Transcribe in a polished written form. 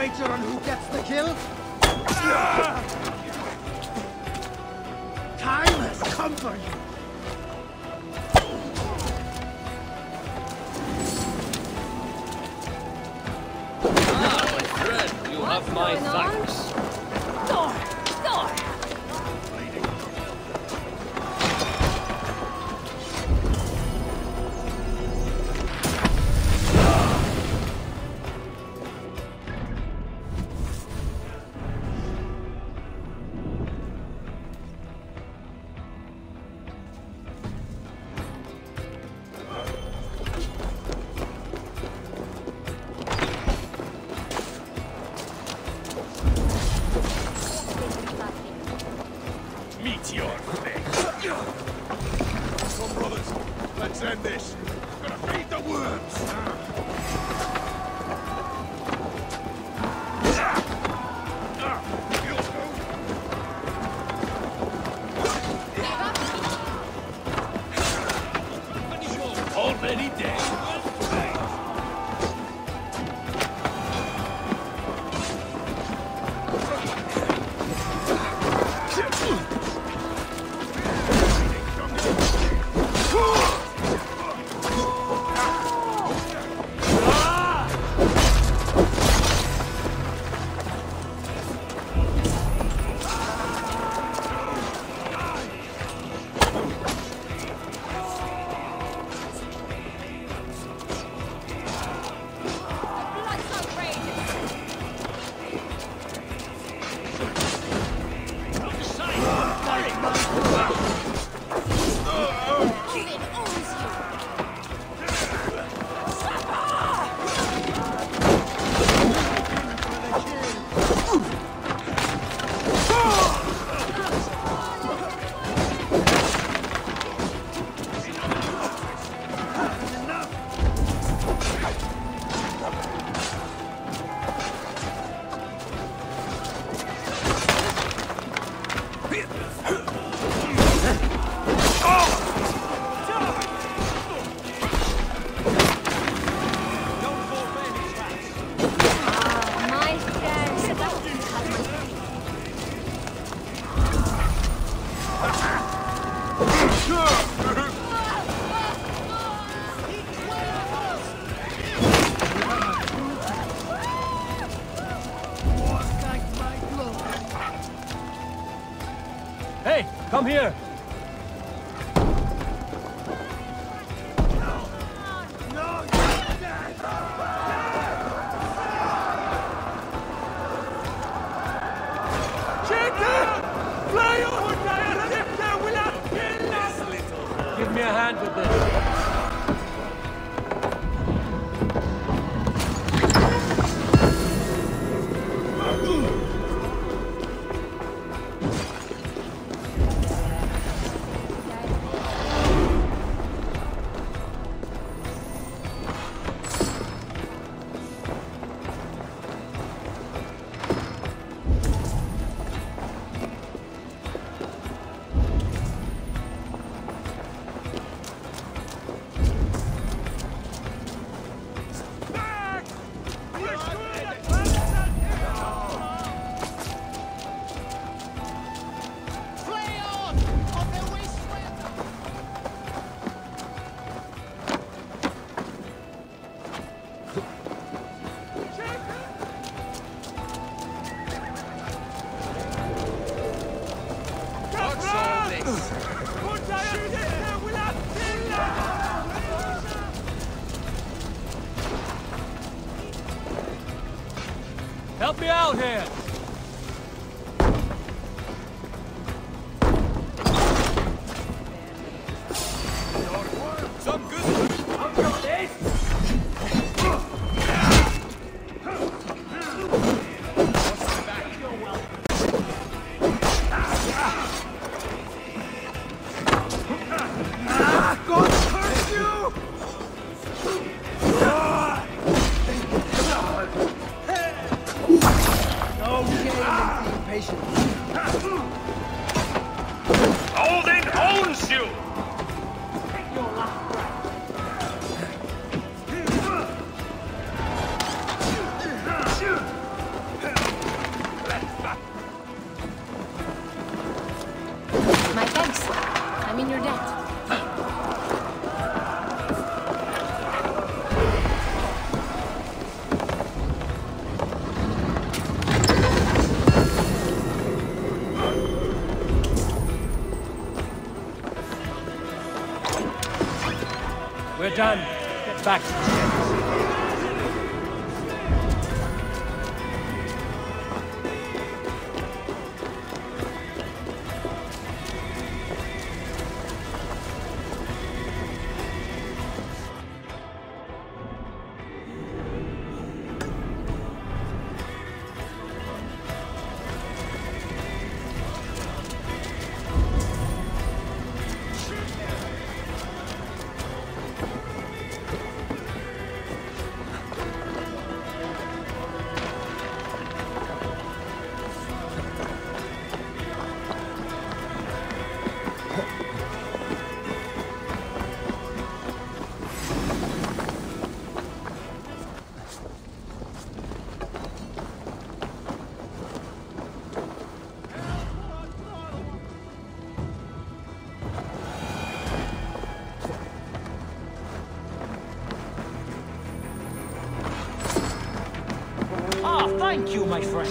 wager on who gets the kill? Time has come for you. Ah, my friend, you have my thanks. Come here! Give me a hand with this. Help me out here! done. Get back to the ship. Thank you, my friend.